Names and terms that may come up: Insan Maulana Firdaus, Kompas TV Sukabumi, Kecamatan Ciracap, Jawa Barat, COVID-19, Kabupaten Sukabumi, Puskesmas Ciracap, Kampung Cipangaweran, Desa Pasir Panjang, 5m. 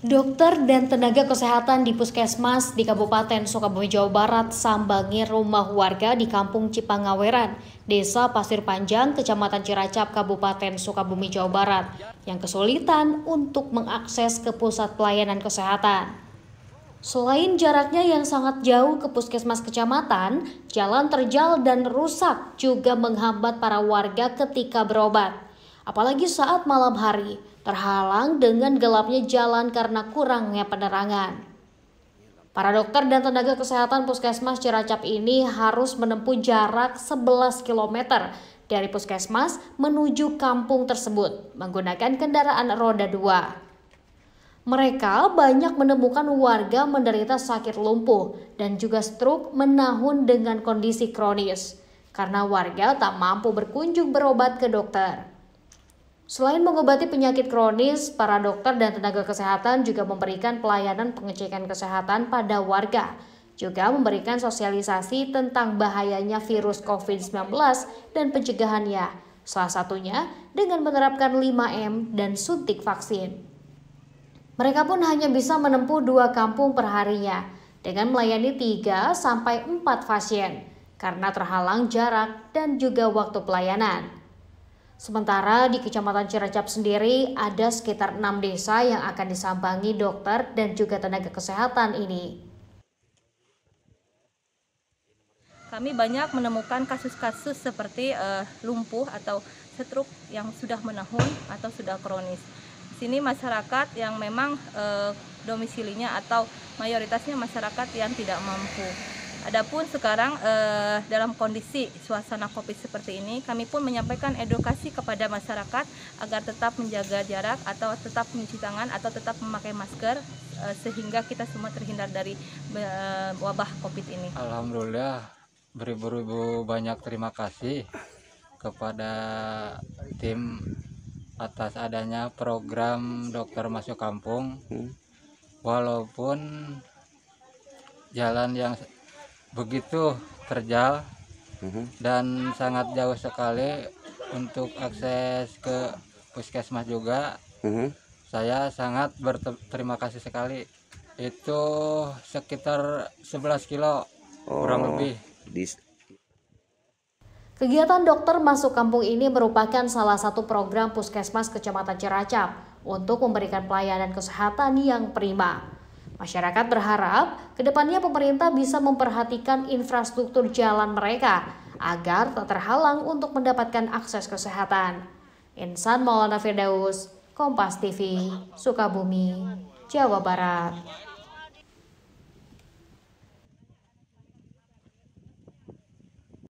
Dokter dan tenaga kesehatan di Puskesmas di Kabupaten Sukabumi, Jawa Barat sambangi rumah warga di Kampung Cipangaweran, Desa Pasir Panjang, Kecamatan Ciracap, Kabupaten Sukabumi, Jawa Barat yang kesulitan untuk mengakses ke pusat pelayanan kesehatan. Selain jaraknya yang sangat jauh ke Puskesmas kecamatan, jalan terjal dan rusak juga menghambat para warga ketika berobat. Apalagi saat malam hari, terhalang dengan gelapnya jalan karena kurangnya penerangan. Para dokter dan tenaga kesehatan Puskesmas Ciracap ini harus menempuh jarak 11 km dari Puskesmas menuju kampung tersebut menggunakan kendaraan roda 2. Mereka banyak menemukan warga menderita sakit lumpuh dan juga stroke menahun dengan kondisi kronis karena warga tak mampu berkunjung berobat ke dokter. Selain mengobati penyakit kronis, para dokter dan tenaga kesehatan juga memberikan pelayanan pengecekan kesehatan pada warga. Juga memberikan sosialisasi tentang bahayanya virus COVID-19 dan pencegahannya. Salah satunya dengan menerapkan 5M dan suntik vaksin. Mereka pun hanya bisa menempuh 2 kampung perharinya dengan melayani 3-4 pasien karena terhalang jarak dan juga waktu pelayanan. Sementara di Kecamatan Ciracap sendiri ada sekitar 6 desa yang akan disambangi dokter dan juga tenaga kesehatan ini. Kami banyak menemukan kasus-kasus seperti lumpuh atau stroke yang sudah menahun atau sudah kronis. Di sini masyarakat yang memang domisilinya atau mayoritasnya masyarakat yang tidak mampu. Adapun sekarang dalam kondisi suasana COVID seperti ini, kami pun menyampaikan edukasi kepada masyarakat agar tetap menjaga jarak atau tetap mencuci tangan atau tetap memakai masker sehingga kita semua terhindar dari wabah COVID ini. Alhamdulillah, beribu-ribu banyak terima kasih kepada tim atas adanya program dokter masuk kampung. Walaupun jalan yang begitu terjal dan sangat jauh sekali untuk akses ke puskesmas juga, saya sangat berterima kasih sekali. Itu sekitar 11 kilo kurang lebih. Kegiatan dokter masuk kampung ini merupakan salah satu program Puskesmas Kecamatan Ciracap untuk memberikan pelayanan kesehatan yang prima. Masyarakat berharap kedepannya pemerintah bisa memperhatikan infrastruktur jalan mereka agar tak terhalang untuk mendapatkan akses kesehatan. Insan Maulana Firdaus, Kompas TV, Sukabumi, Jawa Barat.